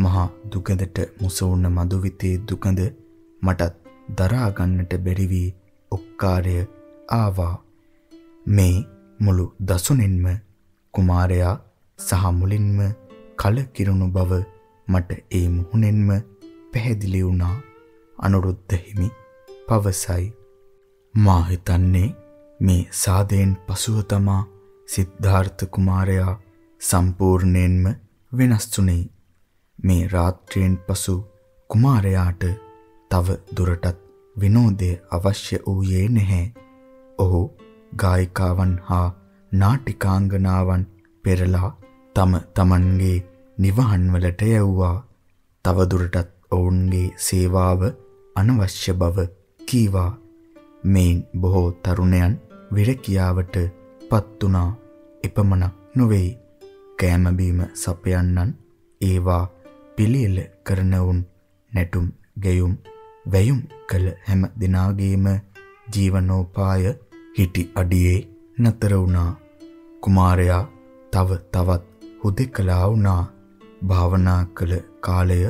මහා දුගඳට මුසවුන මදුවිතේ දුගඳ මටත් දරාගන්නට බැරි වී ඔක්කාරය ආවා. මේ මුළු දසුනින්ම කුමාරයා සහ මුලින්ම කලකිරුණු බව මට ඒ මුහුණෙන්ම පැහැදිලි වුණා. අනුරුද්ධ හිමි පවසයි, මා හිතන්නේ මේ සාදයෙන් පසුව තමා සිද්ධාර්ථ කුමාරයා සම්පූර්ණයෙන්ම වෙනස්ුනේ. මේ රාත්‍රියෙන් පසු කුමාරයාට තව දුරටත් විනෝදය අවශ්‍ය වූයේ නැහැ. ඔහු ගායිකාවන් හා නාටිකාංගනාවන් පෙරලා තමන්ගේ නිවහන්වලට යවුවා. තවදුරටත් ඔවුන්ගේ සේවාව අනවශ්‍ය බව කීවා. මෙයින් බොහෝ තරුණයන් විරකියාවට පත් වුණා. එපමණක් නොවේ, කෑම බීම සපයන්නන්, ඒවා පිළියෙල කරනවුන්, නැටුම් ගැයුම් වැයුම් කළ හැම දිනාගේම ජීවනෝපාය හිටි අඩියේ නතර වුණා. කුමාරයා තව තවත් හුදෙකලා වුණා. භාවනා කළ කාලය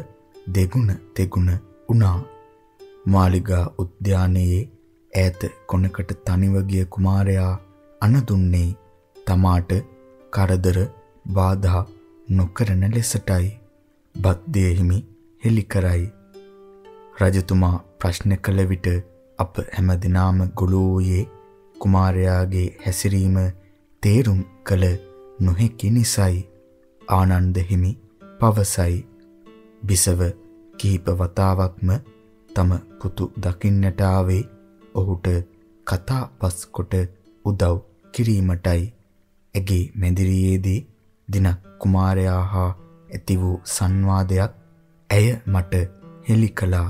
දෙගුණ තෙගුණ වුණා. මාලිගා උද්‍යානයේ ඈත කොනකට තනිව ගිය කුමාරයා අනදුන්නේ තමාට කරදර බාධා නොකරන ලෙසටයි. බද්දේ හිමි හෙලි කරයි, රජතුමා ප්‍රශ්න කළ විට අප හැමදිනාම ගොළුයේ කුමාරයාගේ හැසිරීම තේරුම් කළ නොහැකි නිසායි. ආනන්ද හිමි පවසයි, බිසව කීප වතාවක්ම තම පුතු දකින්නට ආවේ ඔහුට කතා පස් කොට උදව් කිරීමටයි. ඇගේ මැදිරියේදී දින කුමාරයා හා ඇති වූ සංවාදයක් ඇය මට හෙළි කළා.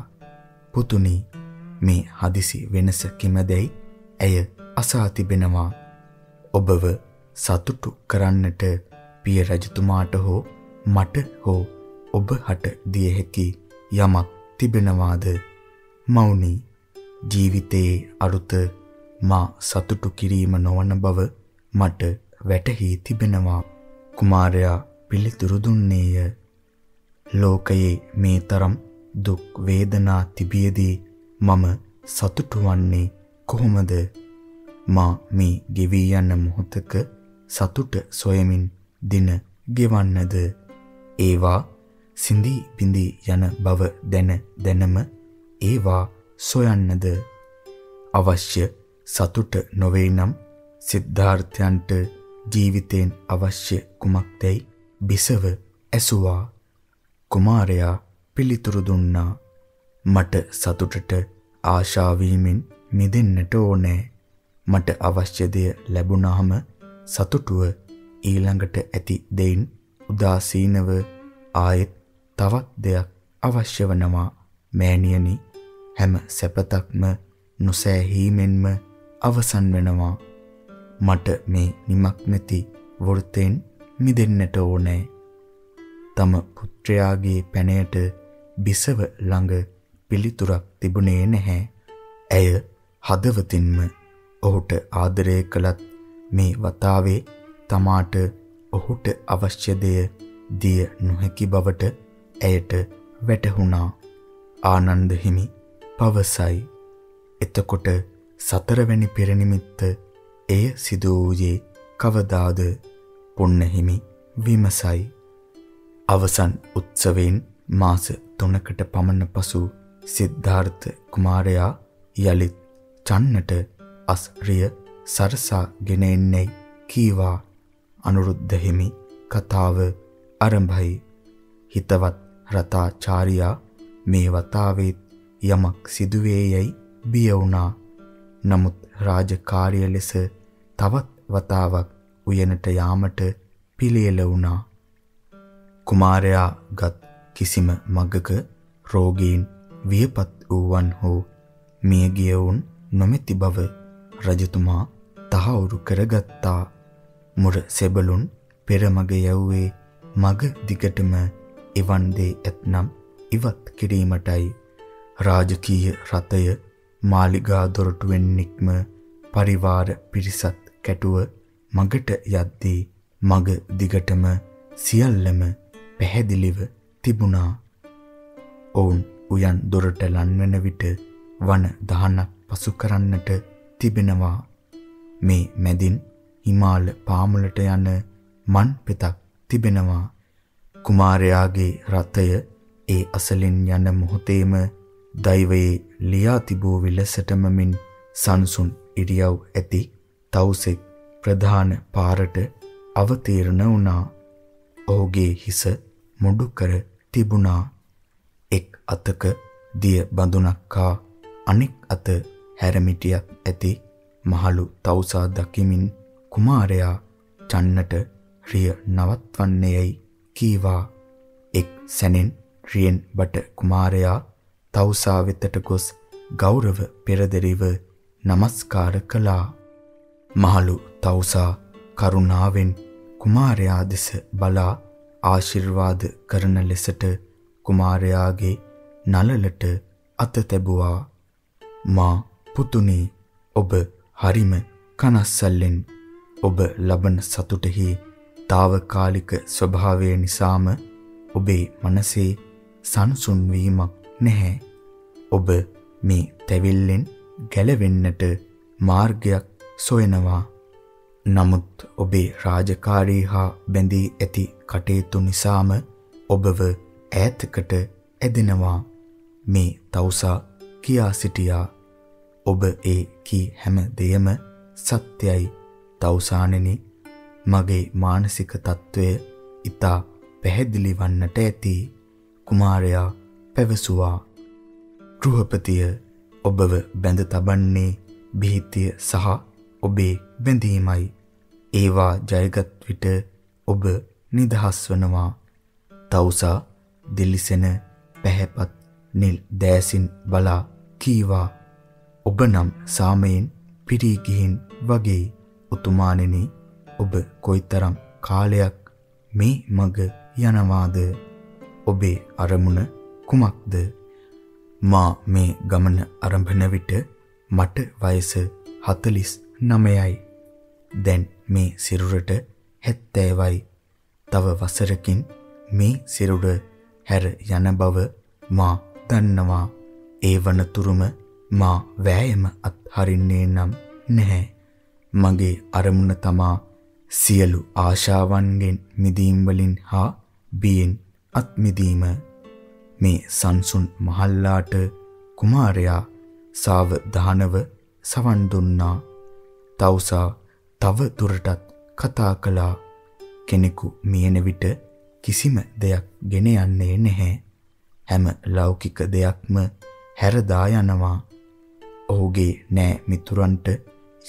පුතුනි, මේ හදිසි වෙනස කිමදැයි ඇය අසා තිබෙනවා. ඔබව සතුටු කරන්නට පිය රජතුමාට හෝ මට හෝ ඔබ හට දිය හැකි යමක් තිබෙනවාද? මවුනි, ජීවිතයේ අරුත මා සතුටු කිරීම නොවන බව මට වැටහි තිබෙනවා. කුමාරයා පිළිතුරු දුන්නේය, ලෝකයේ මේ තරම් දුක් වේදනා තිබියදී මම සතුටු වන්නේ කොහොමද? මා මේ ගෙවී යන මොහොතක සතුට සොයමින් දින ගෙවන්නද? ඒවා සිඳී පිඳී යන බව දැනම ඒවා සොයන්නද? අවශ්‍ය සතුට නොවේ නම් සිද්ධාර්ථයන්ට ජීවිතයෙන් අවශ්‍ය කුමක්දයි බිසව ඇසුවා. කුමාරයා පිළිතුරු දුන්නා, මට සතුටට ආශාවීමෙන් මිදෙන්නට ඕනේ. මට අවශ්‍ය දෙය ලැබුණාම සතුටුව ඊළඟට ඇති දෙයින් උදාසීනව ආයෙත් තවත් දෙයක් අවශ්‍ය වෙනවා. මෑණියනි, හැම සැපතක්ම නොසෑහීමෙන්ම අවසන් වෙනවා. මට මේ නිමක් නැති වෘතෙන් මිදෙන්නට ඕනේ. තම පුත්‍රයාගේ පැනයට බිසව ළඟ පිළිතුරක් තිබුණේ නැහැ. ඇය හදවතින්ම ඔහුට ආදරය කළත් මේ වතාවේ තමාට ඔහුට අවශ්‍ය දෙය දිය නොහැකි බවට ඇයට වැටහුණා. ආනන්ද හිමි පවසයි. එතකොට සතරවැනි පෙරනිමිත්ත එය සිදු වූයේ කවදාද? පුන්න හිමි විමසයි. අවසන් උත්සවයෙන් මාස 3කට පමණ පසු සිද්ධාර්ථ කුමාරයා යලිත් චන්නට අස්රිය සරසා ගෙන එන්නේ කීවා. අනුරුද්ධ හිමි කතාව ආරම්භයි. හිතවත් රතාචාර්යා මේ වතාවේ යමක් සිදුවේයයි බිය වුණා. නමුත් රාජකාරිය ලෙස තවත් වතාවක් උයනට යාමට පිළියෙල වුණා. කුමාරයාගත් කිසිම මගක රෝගීන් වියපත් වූවන් හෝ මිය ගියවුන් නොමැති බව රජතුමා තහවුරු කරගත්තා. මුර සෙබළුන් පෙරමග යව්වේ මග දිගටම එවන් දේ ඇතනම් ඉවත් කිරීමටයි. රාජකීය රථය මාලිගා දොරටුවෙන් නික්ම පරිවාර පිරිසත් කැටුව මගට යද්දී මග දිගටම සියල්ලම පැහැදිලිව තිබුණා. ඔවුන් උයන් දොරට ලන්වන විට වන දහනක් පසු කරන්නට තිබෙනවා. මේ මැදින් හිමාල පාමුලට යන මන් පෙතක් තිබෙනවා. කුමාරයාගේ රථය ඒ අසලින් යන මොහොතේම දෛවයේ ලියා තිබූ විලසටම මින් සංසුන් ඉරියව් ඇති තවුසෙක් ප්‍රධාන පාරට අවතීර්ණ වුණා. ඔහුගේ හිස මුඩු කර තිබුණා. එක් අතක දිය බඳුනක් හා අනෙක් අත හැරමිටියක් ඇති මහලු තවුසා දකිමින් කුමාරයා චන්නට රිය නවත්වන්නේයි කීවා. එක් සැනෙන් රියෙන් බට කුමාරයා තවුසා වෙතට ගොස් ගෞරව පෙරදරිව නමස්කාර කළා. මහලු තවුසා කරුණාවෙන් කුමාරයා දෙස බලා ආශිර්වාද කරන ලෙසට කුමාරයාගේ නළලට අත තැබුවා. මා පුතුනි, ඔබ හරිම කනස්සල්ලෙන්. ඔබ ලබන සතුටෙහි తాවකාලික ස්වභාවය නිසාම ඔබේ මනසේ සංසුන් වීමක් නැහැ. ඔබ මේ තැවිල්ලෙන් ගැලවෙන්නට මාර්ගයක් සොයනවා. නමුත් ඔබේ රාජකාරී හා බැඳී ඇති කටයුතු නිසාම ඔබව ඈතකට ඇදෙනවා. මේ තවුසා කියා සිටියා. ඔබ ඒ කී හැම දෙයම සත්‍යයි. තවුසානෙනි, මගේ මානසික තත්ත්වය ඉතා පැහැදිලි වන්නට ඇති. කුමාරයා පැවසුවා. ගෘහපතිය, ඔබව බැඳ තබන්නේ බීතිය සහ ඔබේ බැඳීමයි. ඒවා ජයගත් විට ඔබ නිදහස් වෙනවා. තවුසා දිලිසෙන පැහැපත් නිල් දෑසින් බලා කීවා. ඔබ නම් සාමයෙන් පිරී ගිහින් වගේ. උතුමාණෙනි, ඔබ කොයිතරම් කාලයක් මේ මග යනවාද? ඔබේ අරමුණ කුමක්ද? මා මේ ගමන ආරම්භන විට මට වයස 49යි. දැන් මේ සිරුරට 70යි. තව වසරකින් මේ සිරුර හැර යන බව මා දන්නවා. ඒ වනතුරුම මා වෑයම අත්හරින්නේ නම් නැහැ. මගේ අරමුණ තමා සියලු ආශාවන්ගෙන් මිදීම් වලින් හා බියෙන් අත්මිදීම. මේ සංසුන් මහල්ලාට කුමාරයා සාවධානව සවන් දුන්නා. තවුසා තව දුරටත් කතා කළා. කෙනෙකු මියෙන විට කිසිම දෙයක් ගෙන යන්නේ නැහැ. හැම ලෞකික දෙයක්ම හැරදා යනවා. ඔහුගේ නෑ මිතුරන්ට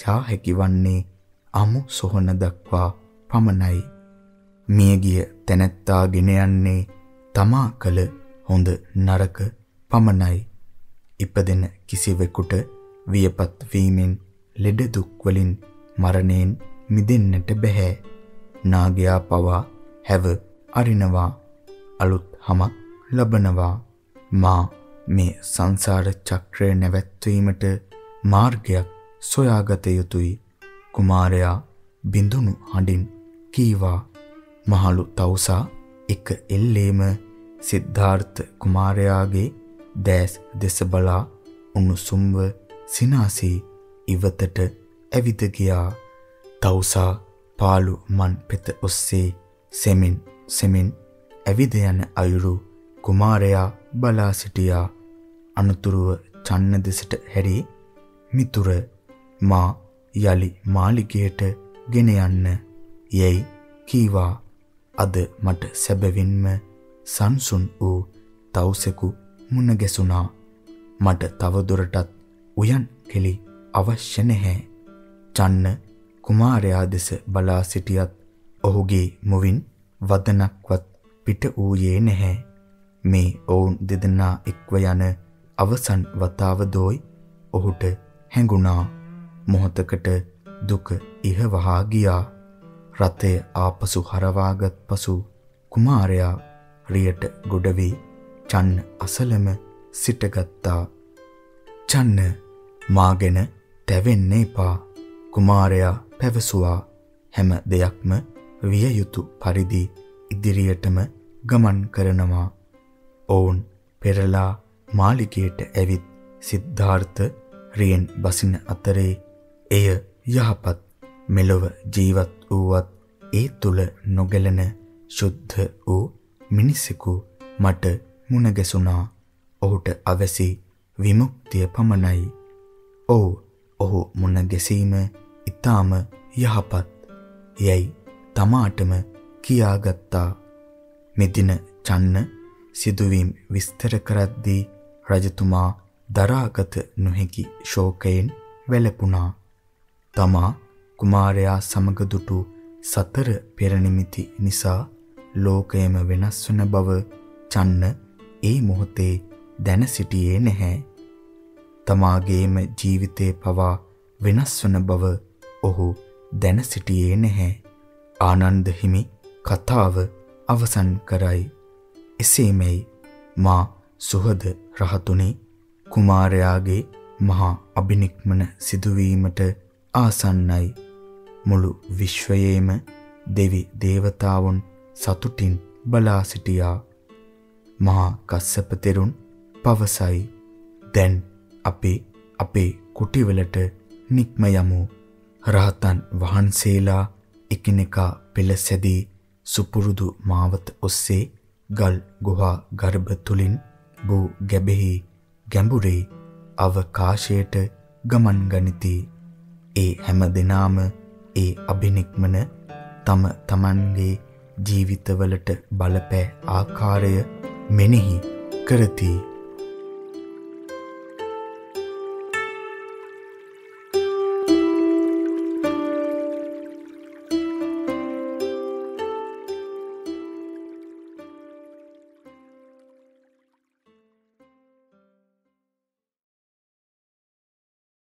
යා හැකිවන්නේ අමු සොහන දක්වා පමණයි. මියගිය තැනැත්තා ගෙන යන්නේ තමා කළ හොඳ නරක පමණයි. ඉපදෙන කිසිවෙකුට වියපත්වීමෙන් ලෙඩ දුක්වලින් මරණයෙන් මිදෙන්නට බෑ. නාගයා පවා හැව අරිනවා, අලුත් හමක් ලබනවා. මා මේ සංසාර චක්‍රය නැවැත්වීමට මාර්ගයක් සොයාගත යුතුයි. කුමාරයා බිඳුණු හඬින් කීවා, මහලු තවුසා එක එල්ලේම සිද්ධාර්ථ කුමාරයාගේ දැස් දෙස බලා උණුසුම්ව සිනාසී ඉවතට ඇවිද ගියා. තවුසා පාළු මන් පෙත ඔස්සේ සෙමින් සෙමින් ඇවිද යන අයුරු කුමාරයා බලා සිටියා. අනුතුරුව චන්න දෙසට හැරී, මිතුර, මා යලි මාලිගයට ගෙන යන්න යැයි කීවා. අද මට සැබවින්ම සංසුන් වූ තවුසෙකු මුණ ගැසුණා. මට තවදුරටත් උයන් කෙලි අවශ්‍ය නැහැ. චන්න කුමාරයා දෙස බලා සිටියත් ඔහුගේ මුවින් වදනක්වත් පිට වූයේ නැහැ. මේ ඔවුන් දෙදෙනා එක්ව යන අවසන් වතාව දෝයි ඔහුට හැඟුණා. මොහොතකට දුක ඉහවහා ගියා. රථය ආපසු හරවාගත් පසු කුමාරයා රියට ගොඩ වී චන්න අසලම සිටගත්තා. චන්න, මාගෙන තැවෙන්න එපා, කුමාරයා පැවසුවා. හැම දෙයක්ම විය යුතු පරිදි ඉදිරියටම ගමන් කරනවා. ඔවුන් පෙරලා මාලිගයට ඇවිත් සිද්ධාර්ථ රියෙන් බසින අතරේ එය යහපත් මෙලොව ජීවත් වූවත් ඒ තුල නොගැලෙන ශුද්ධ වූ මිනිසෙකු මට මුණ ගැසුණා. ඔහුට අවසි විමුක්තිය පමණයි. ඔහු මුණ ගැසීම ඊටාම යහපත් යයි තමාටම කියාගත්තා. මෙදින චන්න සිදුවීම් විස්තර කරද්දී රජතුමා දරාගත නොහැකි ශෝකයෙන් වැළපුණා. තමා කුමාරයා සමග දුටු සතර පෙරනිමිති නිසා ලෝකයම වෙනස් වන බව චන්න ඒ මොහොතේ දැන සිටියේ නැහැ. තමාගේම ජීවිතේ පවා වෙනස් වන බව ඔහු දැන සිටියේ නැහැ. ආනන්ද හිමි කතාව අවසන් කරයි. එසේමයි, මා සුහද රහතුනි, කුමාරයාගේ මහා අභිනික්මන සිදුවීමට ආසන්නයි. මුළු විශ්වයේම දෙවි දේවතාවුන් සතුටින් බලා සිටියා. මහා කස්සප තෙරුන් පවසයි, දැන් අපි අපේ කුටිවලට නික්ම යමු. රහතන් වහන්සේලා එකිනෙකා පෙළසැදී සුපුරුදු මාවත ඔස්සේ ගල් ගුහා ගර්භ තුලින් බෝ ගැබෙහි ගැඹුරේ අවකාශයට ගමන් ගනිති. ඒ හැම දිනාම ඒ අභිනික්මන තම තමන්ගේ ජීවිතවලට බලපෑ ආකාරය මෙනෙහි කරති.